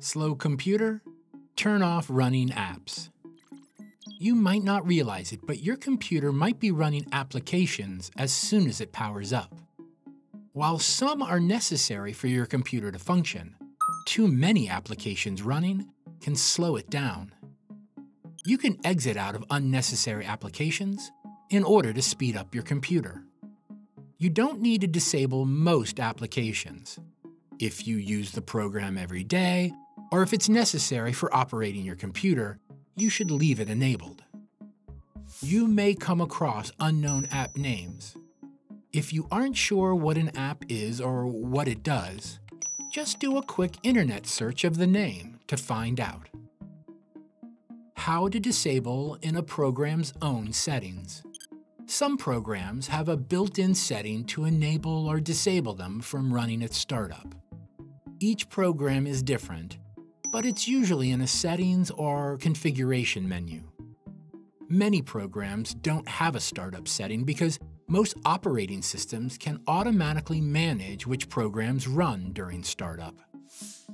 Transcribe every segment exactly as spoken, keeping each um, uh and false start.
Slow computer? Turn off running apps. You might not realize it, but your computer might be running applications as soon as it powers up. While some are necessary for your computer to function, too many applications running can slow it down. You can exit out of unnecessary applications in order to speed up your computer. You don't need to disable most applications if you use the program every day, or if it's necessary for operating your computer, you should leave it enabled. You may come across unknown app names. If you aren't sure what an app is or what it does, just do a quick internet search of the name to find out. How to disable in a program's own settings. Some programs have a built-in setting to enable or disable them from running at startup. Each program is different, but it's usually in a settings or configuration menu. Many programs don't have a startup setting because most operating systems can automatically manage which programs run during startup.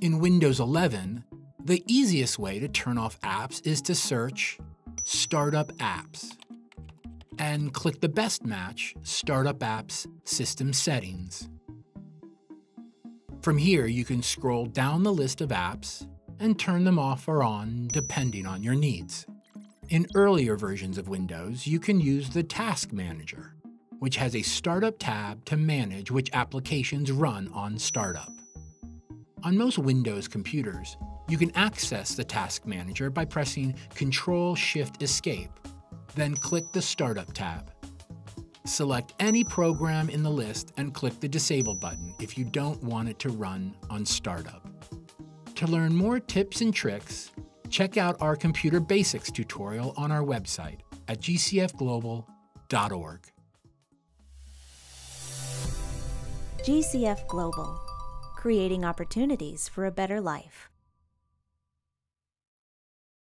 In Windows eleven, the easiest way to turn off apps is to search Startup Apps and click the best match, Startup Apps System Settings. From here, you can scroll down the list of apps and turn them off or on depending on your needs. In earlier versions of Windows, you can use the Task Manager, which has a Startup tab to manage which applications run on startup. On most Windows computers, you can access the Task Manager by pressing Control Shift Escape, then click the Startup tab. Select any program in the list and click the Disable button if you don't want it to run on startup. To learn more tips and tricks, check out our Computer Basics tutorial on our website at g c f global dot org. G C F Global, creating opportunities for a better life.